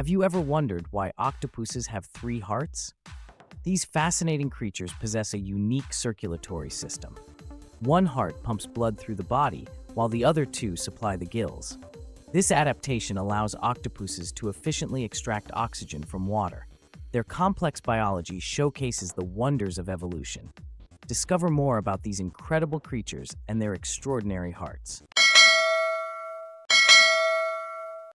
Have you ever wondered why octopuses have 3 hearts? These fascinating creatures possess a unique circulatory system. One heart pumps blood through the body, while the other 2 supply the gills. This adaptation allows octopuses to efficiently extract oxygen from water. Their complex biology showcases the wonders of evolution. Discover more about these incredible creatures and their extraordinary hearts.